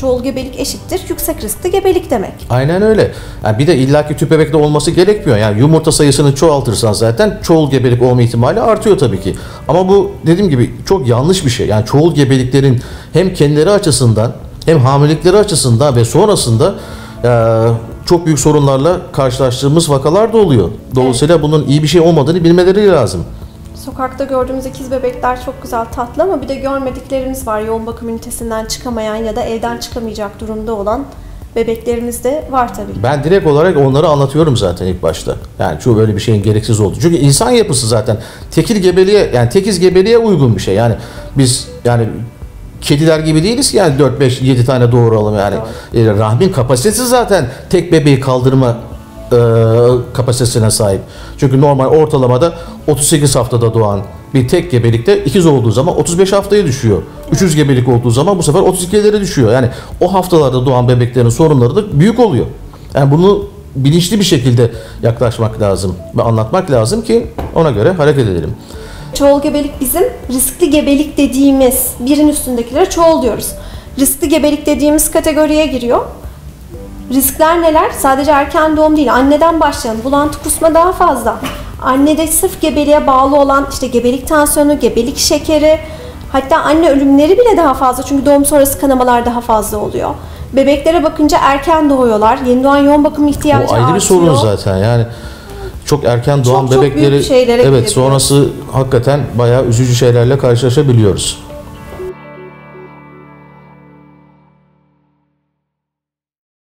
Çoğul gebelik eşittir yüksek riskli gebelik demek. Aynen öyle. Yani bir de illaki tüp bebekte olması gerekmiyor. Yani yumurta sayısını çoğaltırsan zaten çoğul gebelik olma ihtimali artıyor tabii ki. Ama bu dediğim gibi çok yanlış bir şey. Yani çoğul gebeliklerin hem kendileri açısından hem hamilelikleri açısından ve sonrasında çok büyük sorunlarla karşılaştığımız vakalar da oluyor. Dolayısıyla evet, bunun iyi bir şey olmadığını bilmeleri lazım. Sokakta gördüğümüz ikiz bebekler çok güzel, tatlı ama bir de görmediklerimiz var. Yoğun bakım ünitesinden çıkamayan ya da evden çıkamayacak durumda olan bebeklerimiz de var tabii ki. Ben direkt olarak onları anlatıyorum zaten ilk başta. Yani çoğu böyle bir şeyin gereksiz olduğu. Çünkü insan yapısı zaten tekil gebeliğe, yani tekiz gebeliğe uygun bir şey. Yani biz yani kediler gibi değiliz ki yani 4-5-7 tane doğuralım yani. Evet. Rahmin kapasitesi zaten tek bebeği kaldırma kapasitesine sahip. Çünkü normal ortalamada 38 haftada doğan bir tek gebelikte ikiz olduğu zaman 35 haftaya düşüyor. 300 gebelik olduğu zaman bu sefer 32'lere düşüyor. Yani o haftalarda doğan bebeklerin sorunları da büyük oluyor. Yani bunu bilinçli bir şekilde yaklaşmak lazım ve anlatmak lazım ki ona göre hareket edelim. Çoğul gebelik bizim riskli gebelik dediğimiz, birin üstündekilere çoğul diyoruz. Riskli gebelik dediğimiz kategoriye giriyor. Riskler neler? Sadece erken doğum değil, anneden başlayan bulantı, kusma daha fazla. Annede sırf gebeliğe bağlı olan işte gebelik tansiyonu, gebelik şekeri, hatta anne ölümleri bile daha fazla çünkü doğum sonrası kanamalar daha fazla oluyor. Bebeklere bakınca erken doğuyorlar, yeni doğan yoğun bakım ihtiyacı artıyor. O ayrı bir sorun zaten yani. Çok erken doğan bebekleri, evet, sonrası hakikaten bayağı üzücü şeylerle karşılaşabiliyoruz.